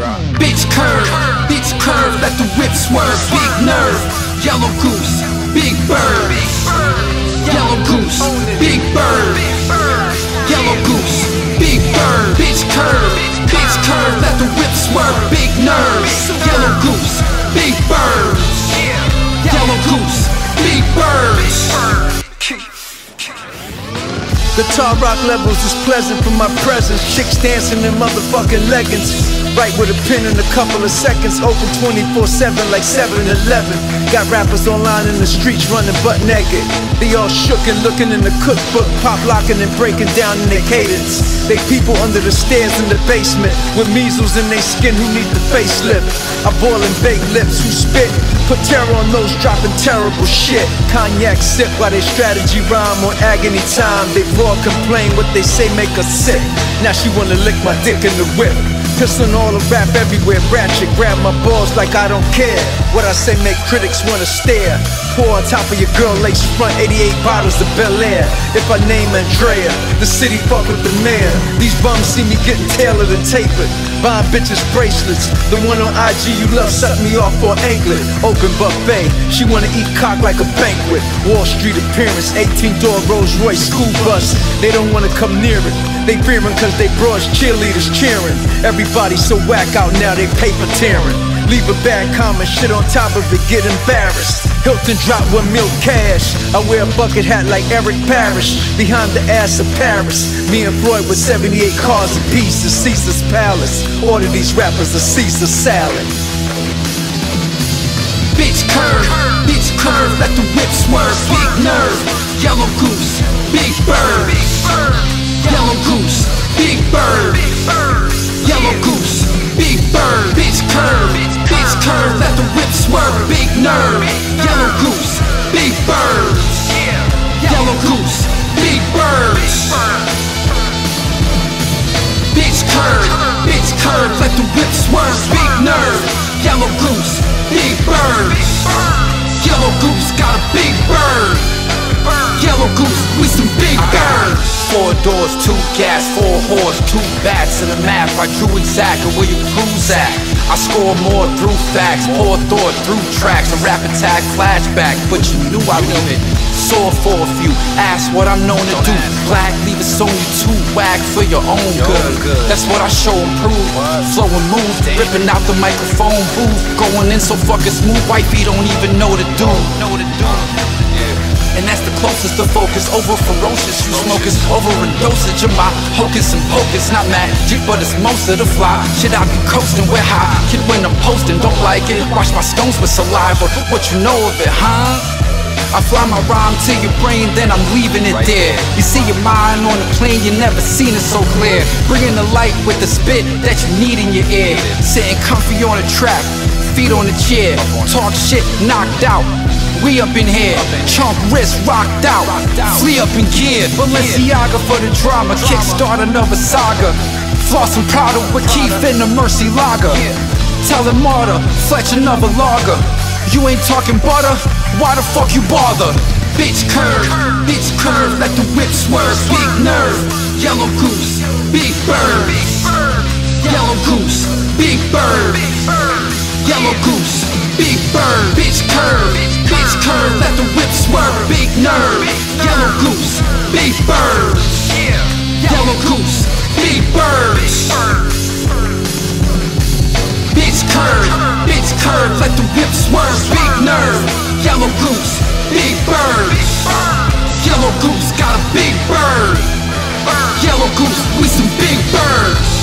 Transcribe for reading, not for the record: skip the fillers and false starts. Drop. Bitch curve, let the whip swerve. Big nerve, yellow goose, big bird. Yellow goose, big bird. Yellow goose, big bird. Bitch curve, let the whip swerve. Big nerve, yellow goose, big bird. Yellow goose, big bird. Guitar rock levels is pleasant for my presence. Chicks dancing in motherfucking leggings. Write with a pen in a couple of seconds. Open 24/7 like 7-Eleven. Got rappers online in the streets running butt naked. They all shook and looking in the cookbook, pop locking and breaking down in their cadence. They people under the stairs in the basement with measles in their skin who need the facelift. I boil and bake lips who spit. Put terror on those dropping terrible shit. Cognac sip while they strategy rhyme on agony time. They complain what they say make us sick. Now she wanna lick my dick in the whip. Pissing all the rap everywhere, ratchet. Grab my balls like I don't care. What I say make critics wanna stare. Pour on top of your girl lace front, 88 bottles of Bel Air. If I name Andrea, the city fuck with the mayor. These bums see me getting tailored and tapered. Buying bitches bracelets. The one on IG you love suck me off for an anklet. Open buffet, she wanna eat cock like a banquet. Wall Street appearance, 18-door Rolls Royce school bus. They don't wanna come near it. They fearing cause they broads cheerleaders cheering. Everybody so whack out now they paper tearing. Leave a bad comment, shit on top of it, get embarrassed. Hilton drop 1 mil cash. I wear a bucket hat like Eric Parrish. Behind the ass of Paris. Me and Floyd with 78 cars apiece to Caesar's Palace. Order these rappers a Caesar salad. Bitch curve, let the whip swerve. Big nerve, yellow goose, big bird. Yellow goose, big bird. Yellow goose, big bird. Bitch curve, let the whip swerve. Big nerve, yellow goose, big bird. Yellow goose, big bird. Bitch curve, let the whip swerve. Big nerve, yellow goose, big bird. Yellow goose got a big bird. Yellow goose with some big birds. 4 doors, 2 gas, 4 whores, 2 bats. To the map, I drew exactly where you cruise at. I score more through facts, more thought through tracks. A rap attack flashback, but you knew I knew it. Saw for a few, ask what I'm known to do. Black, leave it's only too whack for your own good. That's what I show and prove. Flow and move, ripping out the microphone booth. Going in so fucking smooth, wifey don't even know the dude. And that's the closest to focus, over ferocious. You smokers, over a dosage of my hocus and pocus. Not mad, but it's most of the fly. Shit, I be coasting, we're high. Kid, when I'm posting, don't like it. Wash my stones with saliva, what you know of it, huh? I fly my rhyme to your brain, then I'm leaving it there. You see your mind on a plane, you never seen it so clear. Bringing the light with the spit that you need in your ear. Sitting comfy on a trap, feet on a chair. Talk shit, knocked out. We up in here, chunk wrist rocked out. Flee up in gear, Balenciaga for the drama. Kickstart another saga. Floss and Prada with Keith in the Mercy Lager. Tell him Marta, Fletch another lager. You ain't talking butter, why the fuck you bother? Bitch curve, let the whip swerve. Big nerve, yellow goose, big bird. Yellow goose, big bird. Yellow goose, big bird. Bitch curve, let the whip swerve. Big nerve, yellow goose, big bird. Yellow goose, big bird. Bitch curve, let the whip swerve. Big nerve, yellow goose, big bird. Yellow goose got a big bird. Yellow goose with some big birds.